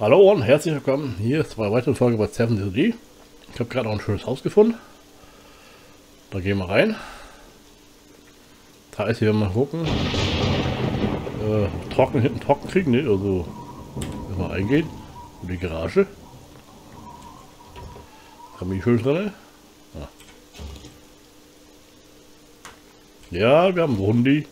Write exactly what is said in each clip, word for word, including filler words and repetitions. Hallo und herzlich willkommen, hier ist eine weitere Folge bei seven Days to Die. Ich habe gerade noch ein schönes Haus gefunden, da gehen wir rein. Da ist hier mal gucken, äh, trocken hinten trocken kriegen, ne? Also wenn wir eingehen, und die Garage, haben wir die schön drin. Ah. Ja, wir haben einen Hundi.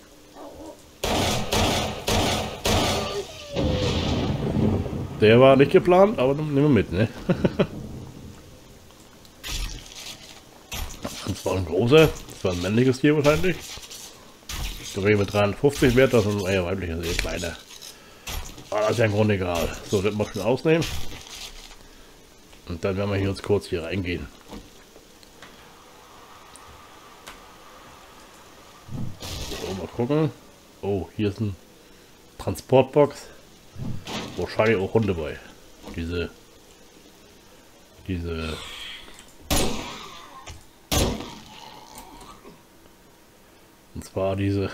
Der war nicht geplant, aber nehmen wir mit, ne? Das war ein großer, das war ein männliches Tier wahrscheinlich. Ich glaube, mit dreihundertfünfzig wert, das ist ein weiblicher, sehr kleiner. Aber das ist ja im Grunde egal. So, das mal schon ausnehmen. Und dann werden wir hier uns kurz hier reingehen. So, mal gucken. Oh, hier ist ein Transportbox. Wahrscheinlich auch Hunde bei. Diese. Diese. Und zwar diese.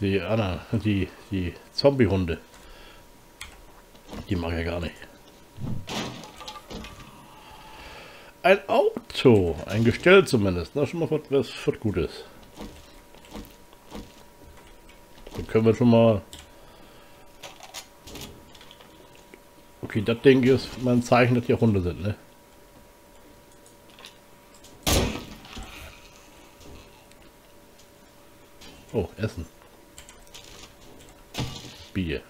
die Anna, die, die Zombie-Hunde. Die mag ich ja gar nicht. Ein Auto. Ein Gestell zumindest. Na, schon mal was, was Gutes. Können wir schon mal. Okay, das Ding ist mal ein Zeichen, dass hier Hunde sind, ne? Oh, Essen. Bier.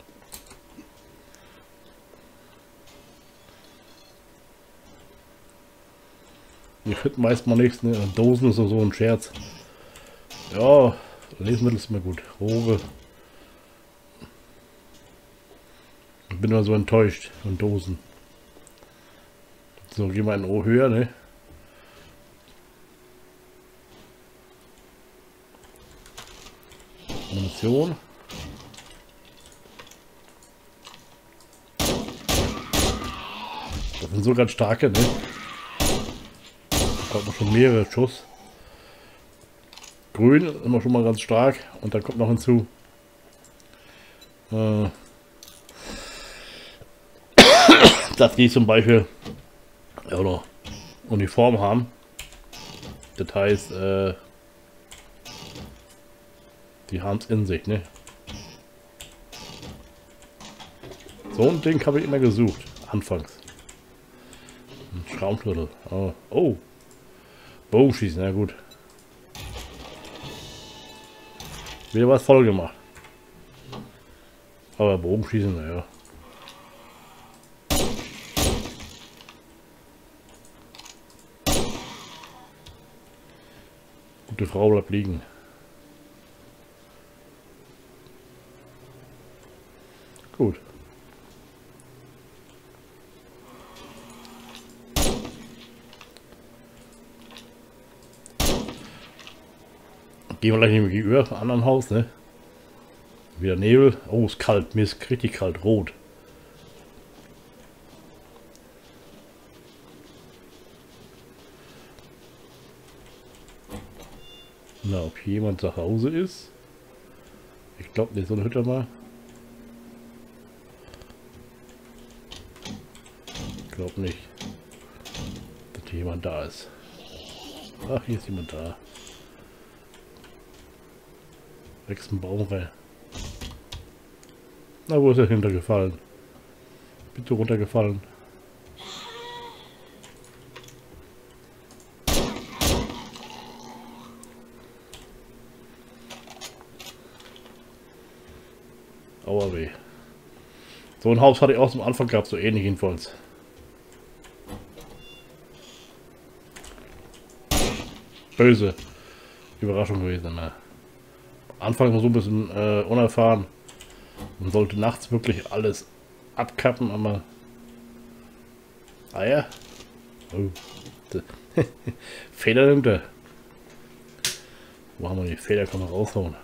Hier finden meist mal nichts, ne? Dosen ist so ein Scherz. Ja, Lebensmittel ist immer gut. Rohre. Bin immer so enttäuscht von Dosen. So, gehen wir ein O höher, ne? Munition. Das sind so ganz starke, ne? Da kommt noch schon mehrere Schuss. Grün ist immer schon mal ganz stark. Und dann kommt noch hinzu. Äh... dass die zum Beispiel ja, oder Uniform haben, das heißt, äh, die haben es in sich, ne? So ein Ding habe ich immer gesucht, anfangs. Ein Schraubenschlüssel. Oh, oh. Bogenschießen, na gut. Wieder was voll gemacht. Aber Bogenschießen, naja. Die Frau bleibt liegen. Gut. Gehen wir gleich gegenüber vom anderen Haus, ne? Wieder Nebel. Oh, ist kalt, mir ist richtig kalt, rot. Na, ob hier jemand zu Hause ist? Ich glaube nicht, so eine Hütte mal. Ich glaube nicht, dass hier jemand da ist. Ach, hier ist jemand da. Wächst ein Baum rein. Na, wo ist er hintergefallen? Bitte runtergefallen. Aua weh. So ein Haus hatte ich auch zum Anfang gehabt, so ähnlich jedenfalls. Böse Überraschung gewesen. Ne? Am Anfang war so ein bisschen äh, unerfahren. Man sollte nachts wirklich alles abkappen, aber... Ah ja. Oh. Feder nimmt er. Wo haben wir die Feder? Kann man raushauen.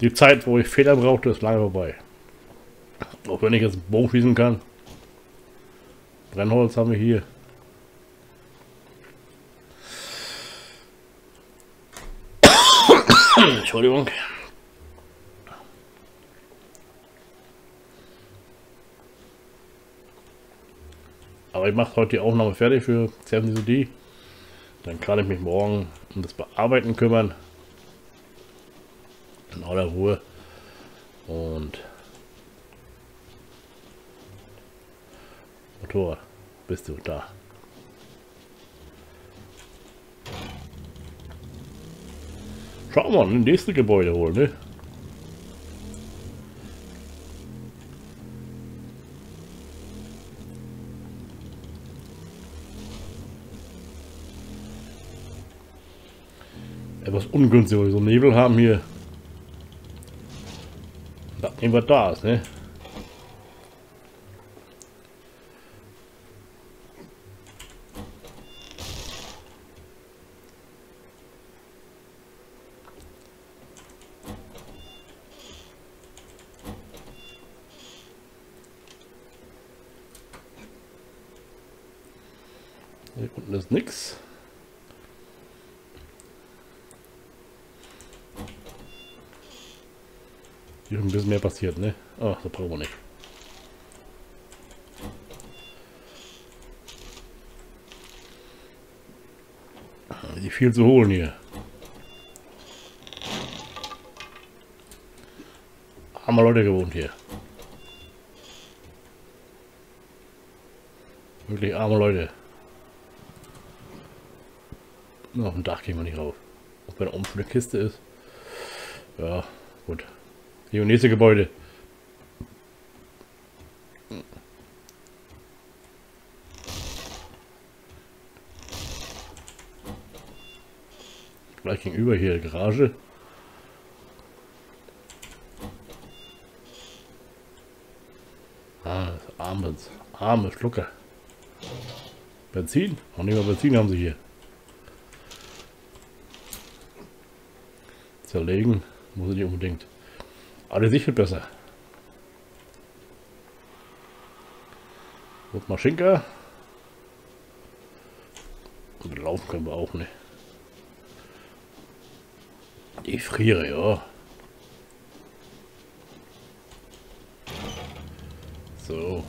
Die Zeit, wo ich Feder brauchte, ist lange vorbei. Auch wenn ich jetzt einen Bogen schießen kann. Brennholz haben wir hier. Entschuldigung. Aber ich mache heute die Aufnahme fertig für seven Days to Die. Dann kann ich mich morgen um das Bearbeiten kümmern. In aller Ruhe. Und Motor, bist du da? Schauen wir mal, das nächste Gebäude holen, ne? Etwas ungünstig, weil wir so Nebel haben hier. Da nehmen wir das, ne? Hier unten ist nichts. Hier ist ein bisschen mehr passiert, ne? Ah, das brauchen wir nicht. Hier ist viel zu holen hier. Arme Leute gewohnt hier. Wirklich arme Leute. Auf dem Dach gehen wir nicht rauf. Ob da oben eine Kiste ist. Ja, gut. Hier, nächste Gebäude. Gleich gegenüber hier Garage. Ah, das arme, arme Schlucker. Benzin? Noch nicht mal Benzin haben sie hier. Zerlegen muss ich nicht unbedingt. Alle sicher besser. Gut, mal Schinker. Und laufen können wir auch nicht. Ich friere, ja. So.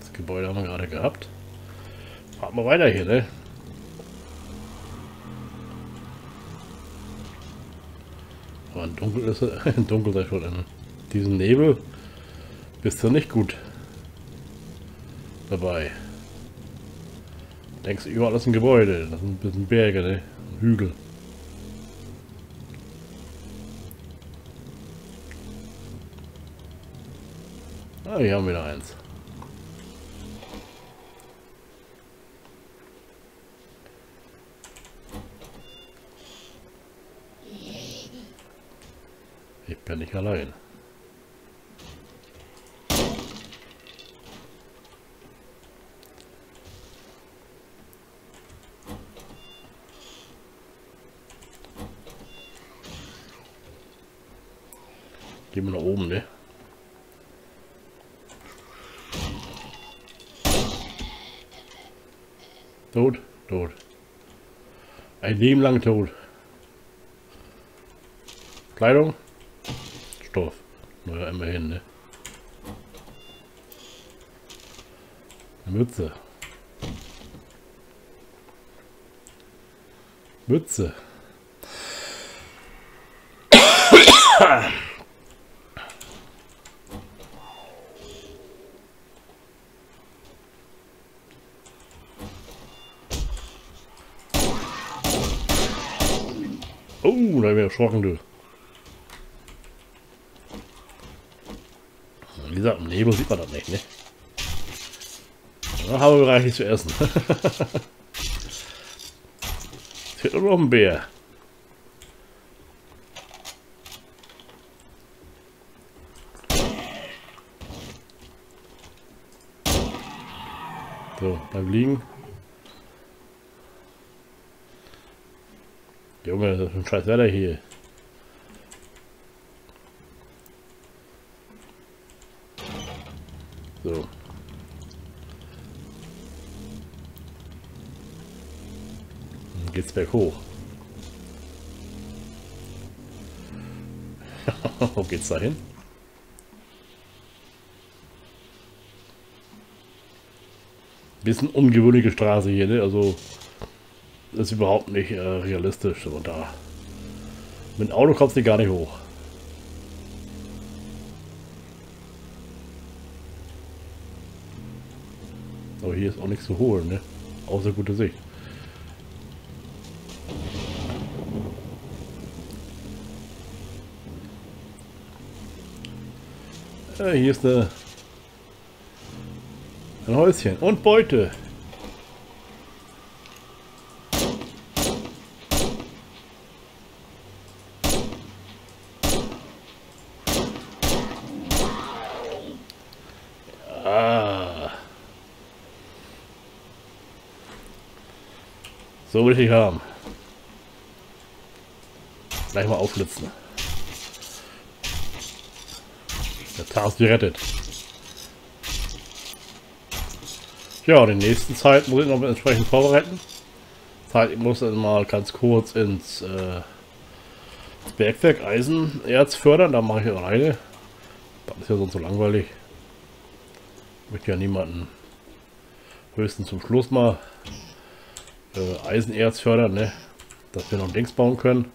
Das Gebäude haben wir gerade gehabt. Fahren wir weiter hier, ne? Aber dunkel ist dunkel sei schon in diesem Nebel bist du nicht gut dabei. Denkst du, überall ist ein Gebäude, das sind ein bisschen Berge, ne? Hügel. Ah, hier haben wir wieder eins. Ich bin nicht allein. Gehen wir nach oben, ne? Tot, tot. Ein Leben lang tot. Kleidung. Stoff. Naja, immerhin, ne? Mütze. Mütze. Oh, da bin ich erschrocken, du. Wie gesagt, im Nebel sieht man das nicht, ne? Da haben wir reichlich zu essen. Es fehlt nur noch ein Bär. So, beim Liegen. Junge, das ist ein scheiß Wetter hier. So. Dann geht's berg hoch. Wo geht's da hin? Bisschen ungewöhnliche Straße hier, ne? Also das ist überhaupt nicht äh, realistisch. Und da mit dem Auto kommst du gar nicht hoch. Aber hier ist auch nichts zu holen, ne? Außer gute Sicht. Ja, hier ist eine, ein Häuschen und Beute. So will ich dich haben. Gleich mal aufblitzen. Der Tag ist gerettet. Ja, und in der nächsten Zeit muss ich noch entsprechend vorbereiten. Das heißt, ich muss dann mal ganz kurz ins, äh, ins Bergwerk Eisenerz fördern. Da mache ich auch eine. Das ist ja sonst so langweilig. Ich möchte ja niemanden. Höchstens zum Schluss mal. Äh, Eisenerz fördern, ne? Dass wir noch Dings bauen können.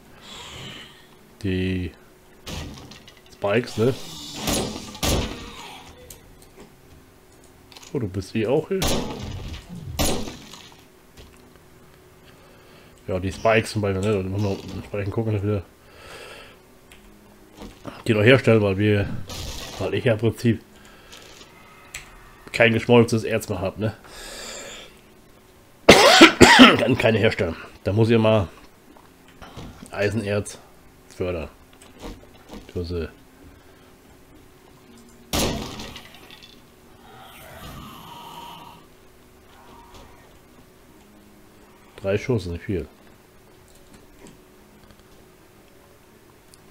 Die Spikes, ne? Oh, du bist eh auch hier. Ja, die Spikes zum Beispiel, ne? Da müssen wir entsprechend gucken, dass wir die noch herstellen, weil wir, weil ich ja im Prinzip kein geschmolzenes Erz mehr habe, ne? Kann keine herstellen. Da muss ich mal Eisenerz fördern. Böse. Drei Schuss, nicht viel.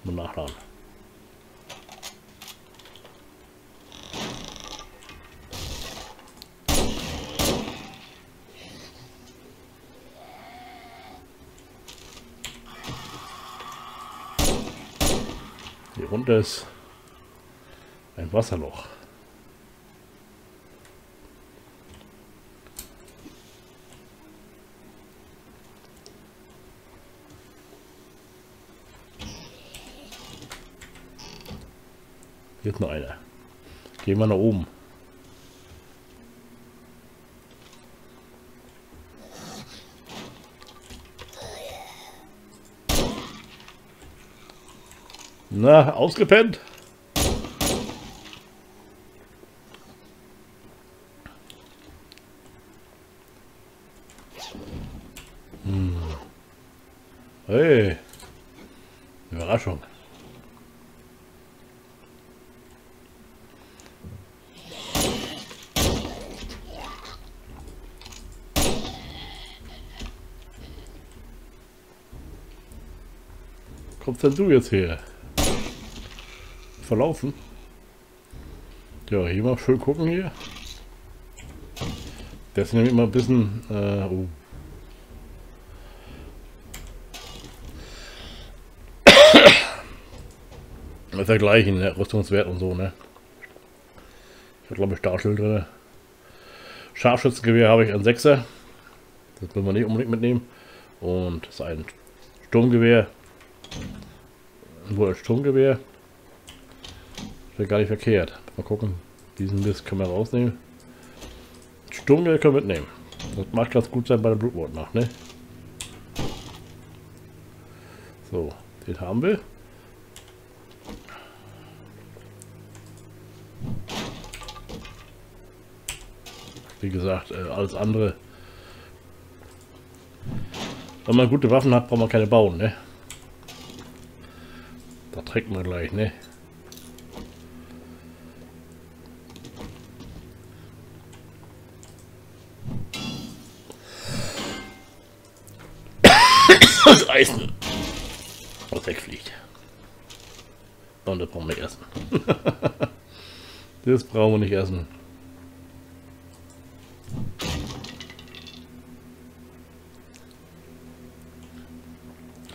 Nur nachladen. Hier runter ist ein Wasserloch. Hier ist noch einer. Gehen wir nach oben. Na, ausgepennt. Hm. Hey. Überraschung. Kommst denn du jetzt her? Verlaufen. Ja, hier mal schön gucken hier. Das ist nämlich immer ein bisschen äh, oh. Vergleichen, ne? Rüstungswert und so, ne? Ich habe glaube ich Stahlschild drin. Scharfschützengewehr habe ich ein Sechser. Das will man nicht unbedingt mitnehmen. Und das ist ein Sturmgewehr. Wohl ein Sturmgewehr. Gar nicht verkehrt. Mal gucken, diesen Mist können wir rausnehmen. Sturmgewehr können wir mitnehmen. Das mag ganz gut sein bei der Blutwort nach, ne? So, den haben wir. Wie gesagt, alles andere. Wenn man gute Waffen hat, braucht man keine bauen, ne? Da trägt man gleich, ne? Das Eisen, was wegfliegt. Und das brauchen wir nicht essen. Das brauchen wir nicht essen.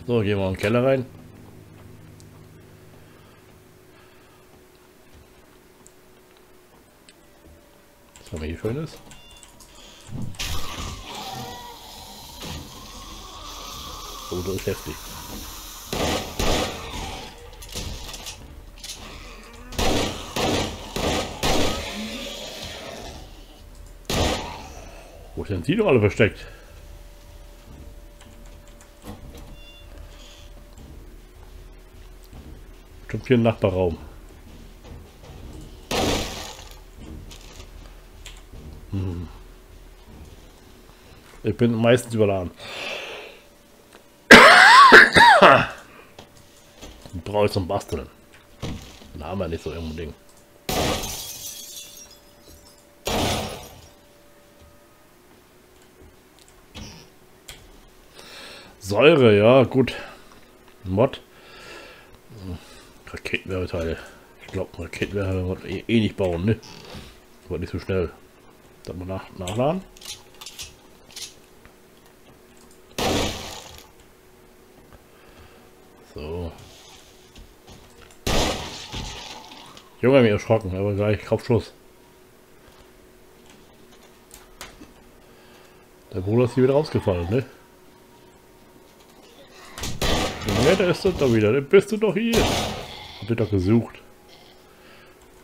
So, gehen wir in den Keller rein. was nochmal hier schön ist. Oh, das ist heftig. Wo sind die doch alle versteckt? Bestimmt hier im Nachbarraum. Hm. Ich bin meistens überladen. Brauche ich zum Basteln. Da haben wir nicht so irgendein Ding. Säure, ja gut. Mod. Raketenwerbeteile. Ich glaube, Raketenwerfer wollte eh, eh nicht bauen, ne? War nicht so schnell. Dann mal nach, nachladen. So. Junge, mich erschrocken, aber gleich Kopfschuss. Der Bruder ist hier wieder rausgefallen, ne? Ja, da ist er doch wieder, dann bist du doch hier. Hab ich doch gesucht.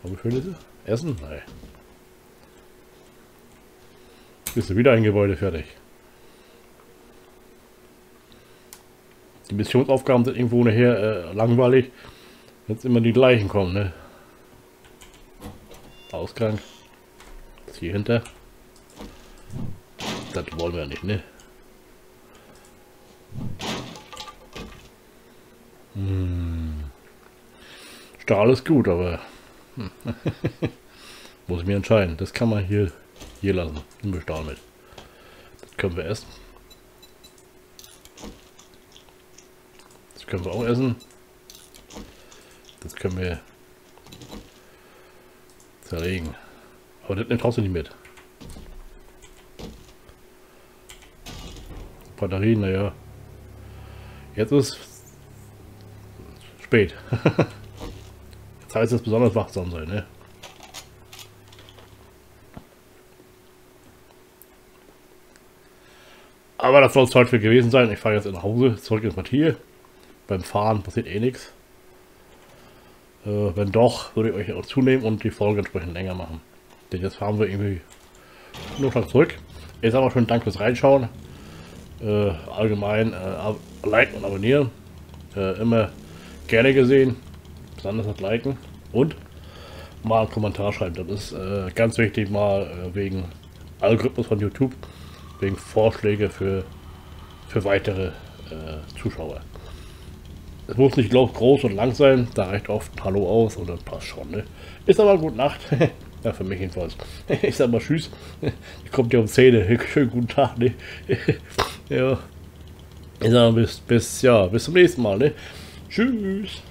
Haben wir schönes Essen? Nein. Bist du wieder ein Gebäude fertig? Die Missionsaufgaben sind irgendwo nachher äh, langweilig, wenn es immer die gleichen kommen, ne? Ausgang. Das hier hinter. Das wollen wir nicht, ne? Hm. Stahl ist gut, aber hm. Muss ich mir entscheiden. Das kann man hier, hier lassen. Nehmen wir Stahl mit. Das können wir essen. Das können wir auch essen. Das können wir zerlegen. Aber das nimmt trotzdem nicht mit. Batterien, naja. Jetzt ist spät. Jetzt heißt es besonders wachsam sein, ne? Aber das soll es heute gewesen sein. Ich fahre jetzt nach Hause, zurück ins Quartier. Beim Fahren passiert eh nichts. Äh, wenn doch, würde ich euch auch zunehmen und die Folge entsprechend länger machen. Denn jetzt fahren wir irgendwie nur schon zurück. Ich sage mal schön Dank fürs Reinschauen. Äh, allgemein äh, liken und abonnieren. Äh, immer gerne gesehen. Besonders das Liken und mal einen Kommentar schreiben. Das ist äh, ganz wichtig, mal äh, wegen Algorithmus von YouTube, wegen Vorschläge für, für weitere äh, Zuschauer. Es muss nicht groß und lang sein, da reicht oft ein Hallo aus und dann passt schon. Ne? Ist aber gute Nacht. Ja, für mich jedenfalls. Ich sag mal tschüss. Ich komme dir um zehn. Schönen guten Tag. Ne? Ja. Ich sag mal bis, bis, ja, bis zum nächsten Mal. Ne? Tschüss.